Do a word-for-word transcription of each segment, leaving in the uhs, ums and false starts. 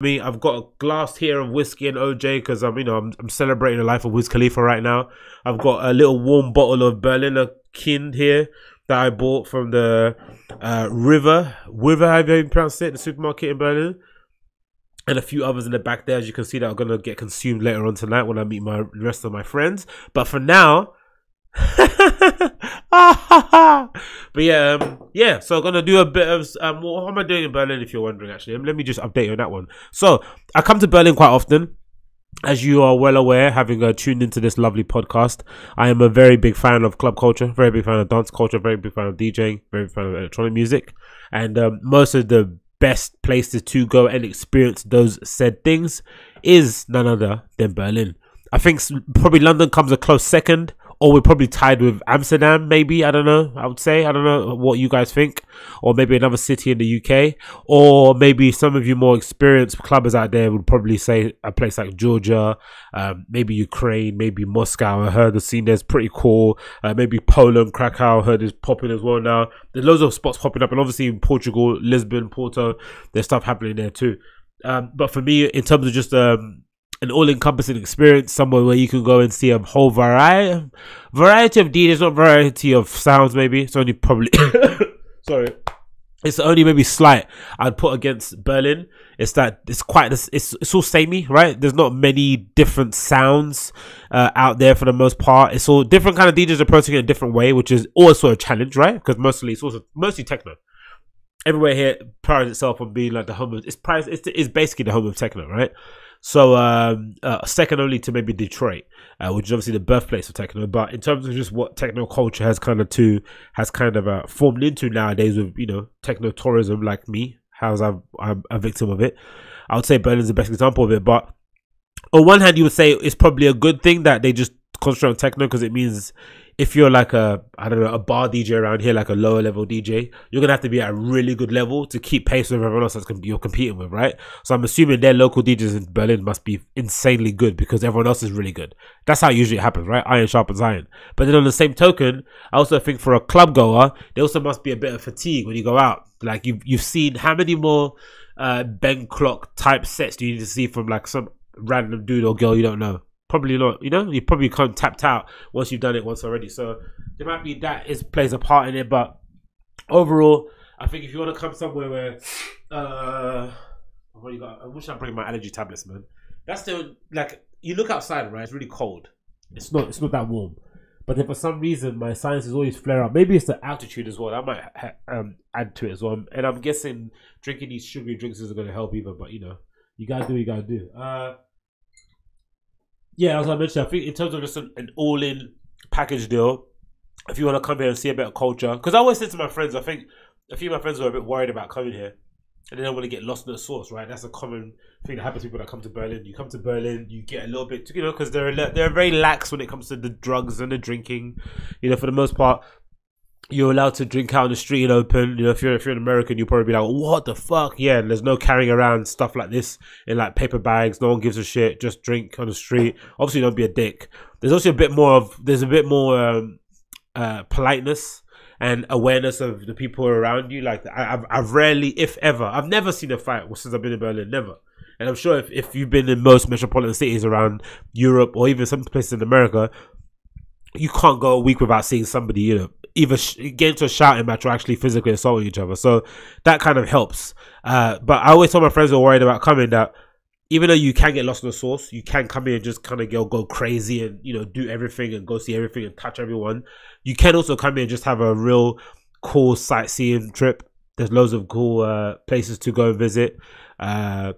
Me, I've got a glass here of whiskey and O J because I'm, you know, I'm, I'm celebrating the life of Wiz Khalifa right now. I've got a little warm bottle of Berliner Kind here that I bought from the uh, River. River, how you pronounce it? The supermarket in Berlin. And a few others in the back there, as you can see, that are going to get consumed later on tonight when I meet my the rest of my friends. But for now... but yeah, um, yeah. So I'm gonna do a bit of um, what am I doing in Berlin? If you're wondering, actually, let me just update you on that one. So I come to Berlin quite often, as you are well aware, having uh, tuned into this lovely podcast. I am a very big fan of club culture, very big fan of dance culture, very big fan of DJing, very big fan of electronic music, and um, most of the best places to go and experience those said things is none other than Berlin. I think probably London comes a close second. Or we're probably tied with Amsterdam, maybe. I don't know. I would say. I don't know what you guys think. Or maybe another city in the U K. Or maybe some of you more experienced clubbers out there would probably say a place like Georgia, um, maybe Ukraine, maybe Moscow. I heard the scene there's pretty cool. Uh, maybe Poland, Krakow, I heard is popping as well now. There's loads of spots popping up. And obviously in Portugal, Lisbon, Porto, there's stuff happening there too. Um, but for me, in terms of just... Um, an all-encompassing experience, somewhere where you can go and see a whole variety variety of D Js, not variety of sounds maybe. It's only probably sorry. It's only maybe slight I'd put against Berlin. It's that it's quite it's it's all samey, right? There's not many different sounds uh, out there for the most part. It's all different kind of D Js approaching it in a different way, which is also a challenge, right? Because mostly it's also mostly techno. Everywhere here prides itself on being like the home of it's prides it's it's basically the home of techno, right? So um, uh, second only to maybe Detroit, uh, which is obviously the birthplace of techno. But in terms of just what techno culture has kind of to has kind of uh, formed into nowadays with, you know, techno tourism like me, how's I'm, I'm a victim of it. I would say Berlin's the best example of it. But on one hand, you would say it's probably a good thing that they just concentrate on techno, because it means if you're like a, I don't know, a bar D J around here, like a lower level D J, you're going to have to be at a really good level to keep pace with everyone else that's gonna be, you're competing with, right? So I'm assuming their local D Js in Berlin must be insanely good because everyone else is really good. That's how it usually happens, right? Iron sharpens iron. But then on the same token, I also think for a club goer, there also must be a bit of fatigue when you go out. Like you've, you've seen how many more uh, Ben Clock type sets do you need to see from like some random dude or girl you don't know? Probably not, you know, you probably can't tapped out once you've done it once already. So there might be that is plays a part in it. But overall, I think if you want to come somewhere where, uh, I've already got, I wish I'd bring my allergy tablets, man. That's the, like, you look outside, right? It's really cold. It's not, it's not that warm. But then for some reason, my sinuses always flare up. Maybe it's the altitude as well. That might ha um, add to it as well. And I'm guessing drinking these sugary drinks isn't going to help either. But, you know, you got to do what you got to do. Uh, Yeah, as I mentioned, I think in terms of just an, an all-in package deal, if you want to come here and see a bit of culture, because I always say to my friends, I think a few of my friends were a bit worried about coming here, and they don't want to get lost in the sauce, right? That's a common thing that happens to people that come to Berlin. You come to Berlin, you get a little bit, you know, because they're they're very lax when it comes to the drugs and the drinking. You know, for the most part, you're allowed to drink out on the street and open. You know, if you're if you're an American, you'll probably be like, "What the fuck?" Yeah, and there's no carrying around stuff like this in like paper bags. No one gives a shit. Just drink on the street. Obviously, don't be a dick. There's also a bit more of there's a bit more um, uh, politeness and awareness of the people around you. Like I, I've I've rarely, if ever, I've never seen a fight since I've been in Berlin. Never. And I'm sure if if you've been in most metropolitan cities around Europe or even some places in America, you can't go a week without seeing somebody, you know, either get into a shouting match or actually physically assaulting each other. So that kind of helps. Uh, but I always tell my friends who are worried about coming that even though you can get lost in the sauce, you can come in and just kind of go, go crazy and, you know, do everything and go see everything and touch everyone. You can also come in and just have a real cool sightseeing trip. There's loads of cool uh, places to go and visit. Uh,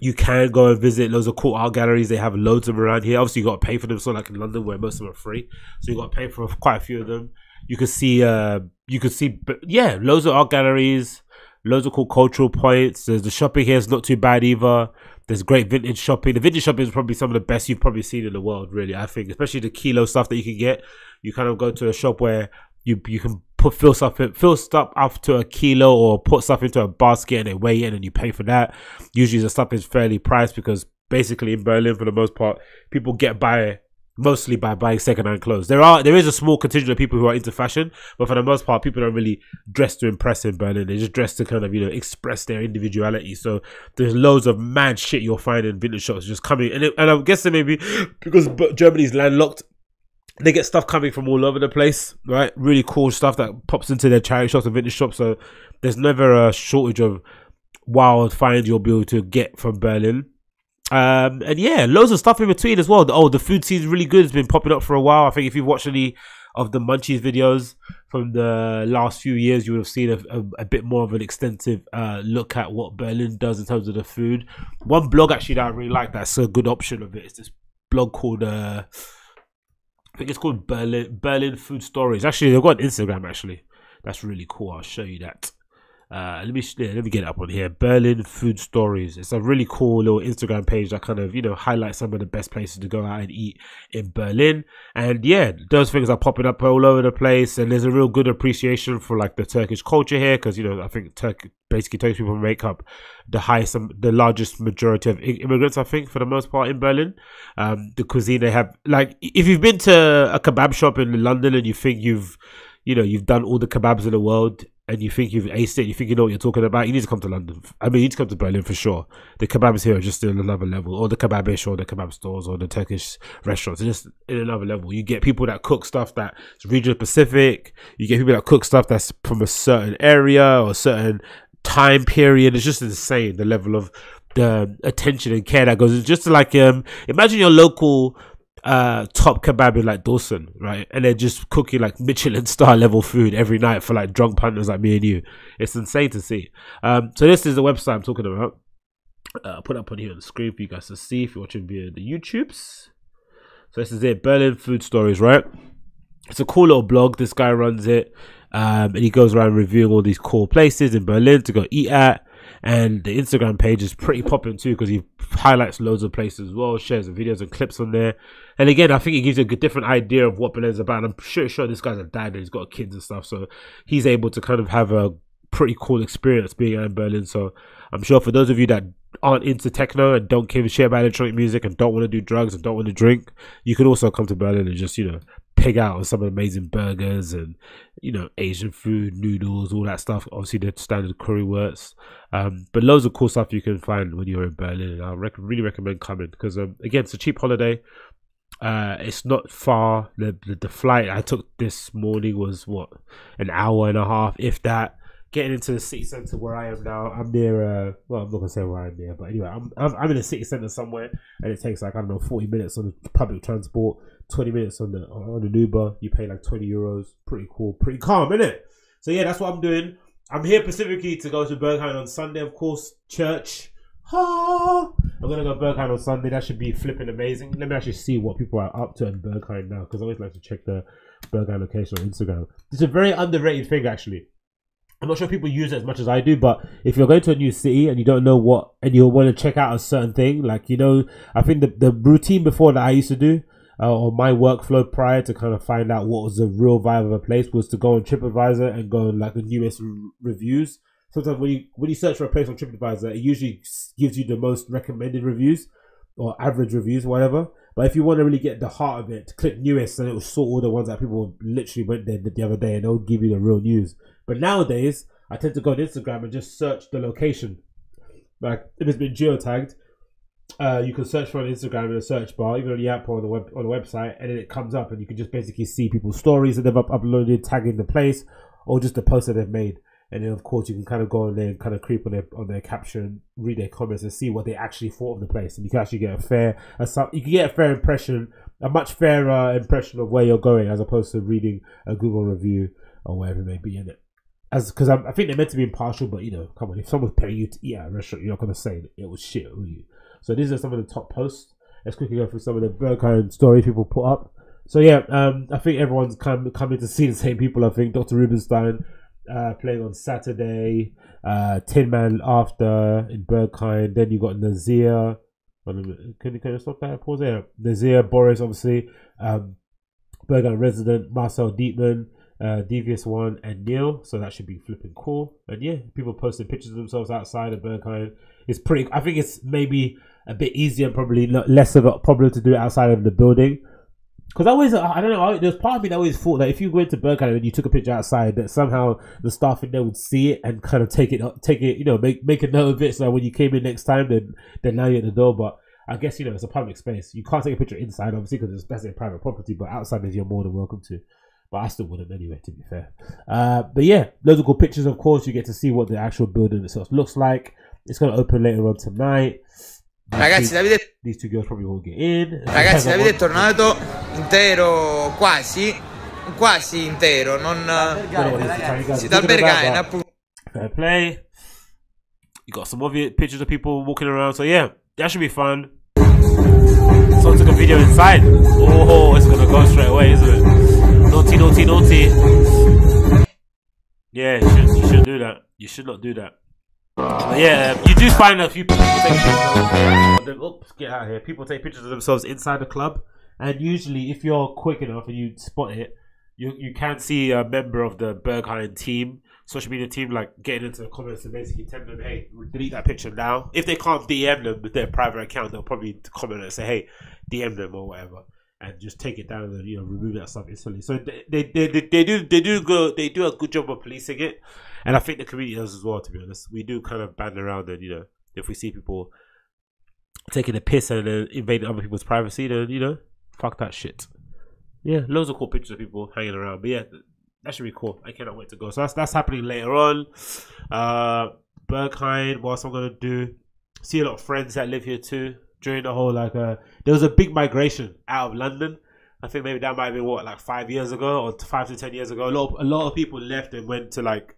you can go and visit loads of cool art galleries. They have loads of them around here. Obviously, you got to pay for them. So like in London where most of them are free. So you got to pay for quite a few of them. You could see, uh, you could see, but yeah, loads of art galleries, loads of cool cultural points. There's the shopping here is not too bad either. There's great vintage shopping. The vintage shopping is probably some of the best you've probably seen in the world, really, I think, especially the kilo stuff that you can get. You kind of go to a shop where you you can put fill stuff in, fill stuff up to a kilo or put stuff into a basket and they weigh in and you pay for that. Usually the stuff is fairly priced because basically in Berlin, for the most part, people get by mostly by buying secondhand clothes. There are there is a small contingent of people who are into fashion, but for the most part, people don't really dress to impress in Berlin. They just dress to kind of, you know, express their individuality. So there's loads of mad shit you'll find in vintage shops just coming. And, it, and I'm guessing maybe because Germany's landlocked, they get stuff coming from all over the place, right? Really cool stuff that pops into their charity shops and vintage shops. So there's never a shortage of wild finds you'll be able to get from Berlin. Um, and yeah, loads of stuff in between as well. Oh, the food scene's really good. It's been popping up for a while. I think if you've watched any of the Munchies videos from the last few years, you would have seen a, a, a bit more of an extensive uh, look at what Berlin does in terms of the food. One blog actually that I really like, that's a good option of it. It's this blog called... Uh, I think it's called Berlin Berlin Food Stories. Actually, they've got an Instagram. Actually, that's really cool. I'll show you that. Uh, let me yeah, let me get it up on here. Berlin Food Stories. It's a really cool little Instagram page that kind of, you know, highlights some of the best places to go out and eat in Berlin. And yeah, those things are popping up all over the place. And there's a real good appreciation for like the Turkish culture here, because, you know, I think Turkey basically Turkish people make up the highest, the largest majority of immigrants, I think, for the most part in Berlin. Um, the cuisine they have, like, if you've been to a kebab shop in London and you think you've, you know, you've done all the kebabs in the world and you think you've aced it, you think you know what you're talking about, you need to come to London. I mean, you need to come to Berlin for sure. The kebabs here are just in another level, or the kebabish, or the kebab stores, or the Turkish restaurants. They're just in another level. You get people that cook stuff that's regional specific. You get people that cook stuff that's from a certain area or a certain time period. It's just insane, the level of the attention and care that goes. It's just like, um imagine your local uh top kebab in like Dawson, right? And they're just cooking like Michelin star level food every night for like drunk punters like me and you. It's insane to see. Um so this is the website I'm talking about. uh, I'll put it up on here on the screen for you guys to see if you're watching via the YouTubes. So this is it, Berlin Food Stories, right? It's a cool little blog. This guy runs it, um and he goes around reviewing all these cool places in Berlin to go eat at. And the Instagram page is pretty popping too, because he highlights loads of places as well, shares the videos and clips on there. And again, I think it gives you a different idea of what Berlin's about. And I'm sure, sure this guy's a dad and he's got kids and stuff, so he's able to kind of have a pretty cool experience being in Berlin. So I'm sure for those of you that aren't into techno and don't give a shit about electronic music and don't want to do drugs and don't want to drink, you can also come to Berlin and just, you know, pig out on some amazing burgers and, you know, Asian food, noodles, all that stuff. Obviously the standard currywurst, um but loads of cool stuff you can find when you're in Berlin. And I rec really recommend coming, because um, again, it's a cheap holiday. Uh it's not far. The, the the flight I took this morning was what, an hour and a half, if that. Getting into the city centre where I am now, I'm near, uh, well, I'm not going to say where I'm near, but anyway, I'm, I'm, I'm in the city centre somewhere, and it takes like, I don't know, forty minutes on the public transport, twenty minutes on the on an Uber. You pay like twenty euros. Pretty cool, pretty calm, isn't it? So yeah, that's what I'm doing. I'm here specifically to go to Berghain on Sunday, of course, church. Ah, I'm going to go to Berghain on Sunday. That should be flipping amazing. Let me actually see what people are up to in Berghain now, because I always like to check the Berghain location on Instagram. It's a very underrated thing, actually. I'm not sure people use it as much as I do, but if you're going to a new city and you don't know what, and you want to check out a certain thing, like, you know, I think the, the routine before that I used to do, uh, or my workflow prior to kind of find out what was the real vibe of a place, was to go on TripAdvisor and go on like the newest reviews. Sometimes when you, when you search for a place on TripAdvisor, it usually gives you the most recommended reviews or average reviews, whatever. But if you want to really get the heart of it, click newest, and it will sort all the ones that people literally went there the other day, and it'll give you the real news. But nowadays, I tend to go on Instagram and just search the location. Like, if it's been geotagged, uh, you can search for on Instagram in a search bar, even on the app or on the, web, on the website, and then it comes up, and you can just basically see people's stories that they've up uploaded, tagging the place, or just the post that they've made. And then, of course, you can kind of go on there and kind of creep on their on their caption, read their comments, and see what they actually thought of the place. And you can actually get a fair, a, you can get a fair impression, a much fairer impression of where you're going, as opposed to reading a Google review or wherever it may be in it. As because I think they're meant to be impartial, but you know, come on, if someone's paying you to eat at a restaurant, you're not gonna say it was shit, will you? So these are some of the top posts. Let's quickly go through some of the Berghain stories people put up. So yeah, um, I think everyone's come coming to see the same people. I think Doctor Rubenstein. Uh, playing on Saturday, uh, Tin Man after in Berghain. Then you got Nazir. Can you can you stop that? Pause there. Nazir Boris, obviously, um, Berghain resident Marcel Dietman, uh, Devious One, and Neil. So that should be flipping cool. And yeah, people posting pictures of themselves outside of Berghain. It's pretty. I think it's maybe a bit easier, probably less of a problem to do it outside of the building. Because I always, I don't know, there's part of me that always thought that if you went to Berghain and you took a picture outside, that somehow the staff in there would see it and kind of take it, take it, you know, make make a note of it, so that when you came in next time, then then now you're at the door. But I guess, you know, it's a public space. You can't take a picture inside, obviously, because that's their private property, but outside is you're more than welcome to. But I still wouldn't anyway, to be fair. Uh, but yeah, loads of good pictures, of course. You get to see what the actual building itself looks like. It's going to open later on tonight. Ragazzi, Davide, these two girls probably won't get in. Ragazzi, Davide è tornato intero, quasi, quasi intero, non dal Berghain, appunto. Fair play. You got some obvious pictures of people walking around, so yeah, that should be fun. Someone took a video inside. Oh, it's gonna go straight away, isn't it? Naughty, naughty, naughty. Yeah, you shouldn't, you shouldn't do that. You should not do that. But yeah, you do find a few people take pictures of Oops, get out of here. People take pictures of themselves inside the club, and usually, if you're quick enough and you spot it, you you can see a member of the Berghain team, social media team, like getting into the comments and basically telling them, "Hey, delete that picture now." If they can't D M them with their private account, they'll probably comment and say, "Hey, D M them or whatever," and just take it down and, you know, remove that stuff instantly. So they they they, they do they do go they do a good job of policing it. And I think the community does as well, to be honest. We do kind of band around, and, you know, if we see people taking a piss and uh, invading other people's privacy, then, you know, fuck that shit. Yeah, loads of cool pictures of people hanging around. But yeah, that should be cool. I cannot wait to go. So that's that's happening later on. Uh, Berghain, what else I'm going to do? See a lot of friends that live here too. During the whole, like, uh, there was a big migration out of London. I think maybe that might have been, what, like five years ago or five to ten years ago. A lot of, a lot of people left and went to, like,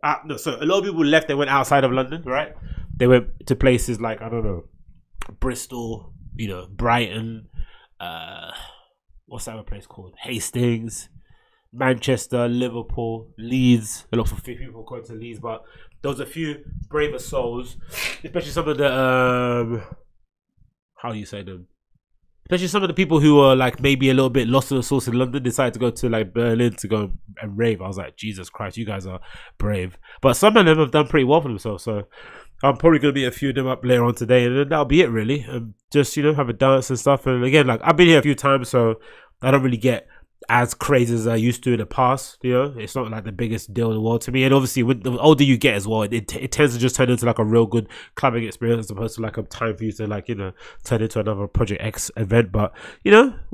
Uh, no, so a lot of people left. They went outside of London, right? They went to places like, I don't know, Bristol, you know, Brighton, uh, what's that other place called? Hastings, Manchester, Liverpool, Leeds. A lot of people going to Leeds, but there was a few braver souls, especially some of the um, how do you say them? Especially some of the people who are, like, maybe a little bit lost in the source in London, decided to go to, like, Berlin to go and rave. I was like, Jesus Christ, you guys are brave. But some of them have done pretty well for themselves. So I'm probably going to meet a few of them up later on today. And then that'll be it, really. And just, you know, have a dance and stuff. And again, like, I've been here a few times, so I don't really get as crazy as I used to in the past. You know, it's not like the biggest deal in the world to me. And obviously, with the older you get as well, it, it, it tends to just turn into, like, a real good clubbing experience as opposed to, like, a time for you to, like, you know, turn into another Project X event. But, you know,